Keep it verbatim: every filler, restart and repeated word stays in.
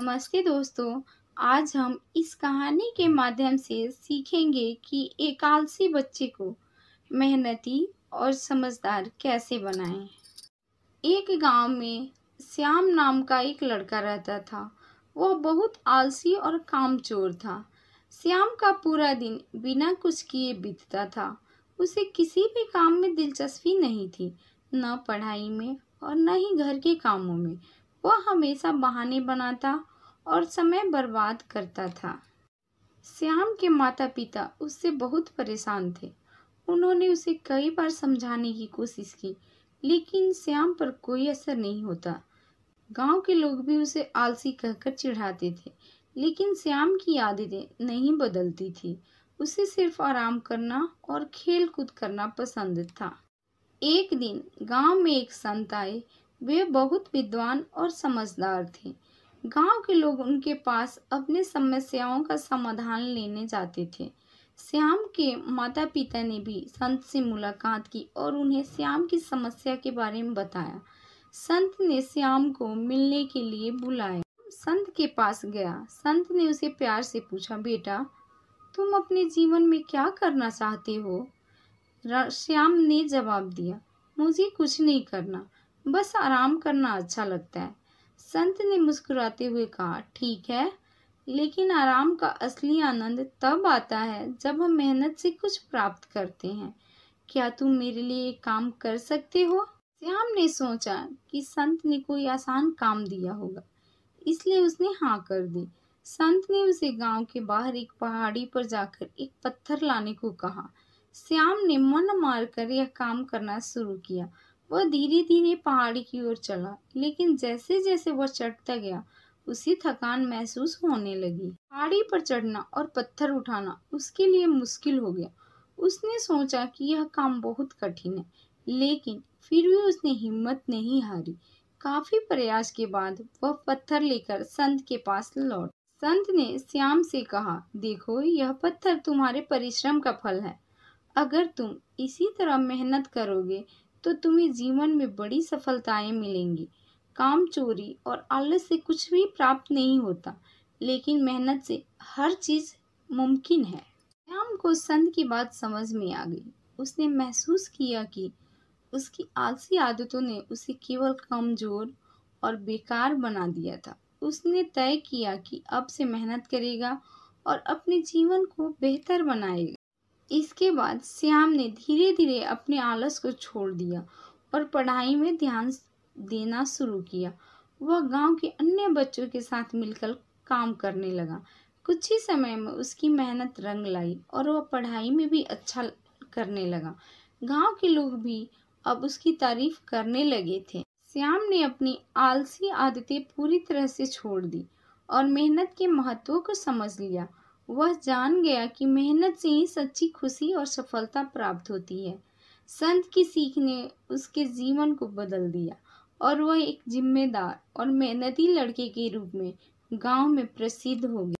नमस्ते दोस्तों, आज हम इस कहानी के माध्यम से सीखेंगे कि एक आलसी बच्चे को मेहनती और समझदार कैसे बनाएं। एक गांव में श्याम नाम का एक लड़का रहता था। वह बहुत आलसी और कामचोर था। श्याम का पूरा दिन बिना कुछ किए बीतता था। उसे किसी भी काम में दिलचस्पी नहीं थी, न पढ़ाई में और न ही घर के कामों में। वह हमेशा बहाने बनाता और समय बर्बाद करता था। श्याम के माता पिता उससे बहुत परेशान थे। उन्होंने उसे कई बार समझाने की कोशिश की, लेकिन श्याम पर कोई असर नहीं होता। गांव के लोग भी उसे आलसी कहकर चिढ़ाते थे, लेकिन श्याम की आदतें नहीं बदलती थी। उसे सिर्फ आराम करना और खेल कूद करना पसंद था। एक दिन गांव में एक संत आए। वे बहुत विद्वान और समझदार थे। गांव के लोग उनके पास अपने समस्याओं का समाधान लेने जाते थे। श्याम के माता पिता ने भी संत से मुलाकात की और उन्हें श्याम की समस्या के बारे में बताया। संत ने श्याम को मिलने के लिए बुलाया। संत के पास गया। संत ने उसे प्यार से पूछा, बेटा तुम अपने जीवन में क्या करना चाहते हो? श्याम ने जवाब दिया, मुझे कुछ नहीं करना, बस आराम करना अच्छा लगता है। संत ने मुस्कुराते हुए कहा, ठीक है, लेकिन आराम का असली आनंद तब आता है जब हम मेहनत से कुछ प्राप्त करते हैं। क्या तुम मेरे लिए एक काम कर सकते हो? श्याम ने सोचा कि संत ने कोई आसान काम दिया होगा, इसलिए उसने हाँ कर दी। संत ने उसे गांव के बाहर एक पहाड़ी पर जाकर एक पत्थर लाने को कहा। श्याम ने मन मार कर यह काम करना शुरू किया। वह धीरे धीरे पहाड़ी की ओर चला, लेकिन जैसे जैसे वह चढ़ता गया उसे थकान महसूस होने लगी। पहाड़ी पर चढ़ना और पत्थर उठाना उसके लिए मुश्किल हो गया। उसने सोचा कि यह काम बहुत कठिन है, लेकिन फिर भी उसने हिम्मत नहीं हारी। काफी प्रयास के बाद वह पत्थर लेकर संत के पास लौटा। संत ने श्याम से कहा, देखो यह पत्थर तुम्हारे परिश्रम का फल है। अगर तुम इसी तरह मेहनत करोगे तो तुम्हें जीवन में बड़ी सफलताएं मिलेंगी। काम चोरी और आलस से कुछ भी प्राप्त नहीं होता, लेकिन मेहनत से हर चीज मुमकिन है। श्याम को संत की बात समझ में आ गई। उसने महसूस किया कि उसकी आलसी आदतों ने उसे केवल कमजोर और बेकार बना दिया था। उसने तय किया कि अब से मेहनत करेगा और अपने जीवन को बेहतर बनाएगा। इसके बाद श्याम ने धीरे धीरे अपने आलस को छोड़ दिया और पढ़ाई में ध्यान देना शुरू किया। वह गांव के अन्य बच्चों के साथ मिलकर काम करने लगा। कुछ ही समय में उसकी मेहनत रंग लाई और वह पढ़ाई में भी अच्छा करने लगा। गांव के लोग भी अब उसकी तारीफ करने लगे थे। श्याम ने अपनी आलसी आदतें पूरी तरह से छोड़ दी और मेहनत के महत्व को समझ लिया। वह जान गया कि मेहनत से ही सच्ची खुशी और सफलता प्राप्त होती है। संत की सीख ने उसके जीवन को बदल दिया और वह एक जिम्मेदार और मेहनती लड़के के रूप में गांव में प्रसिद्ध हो गया।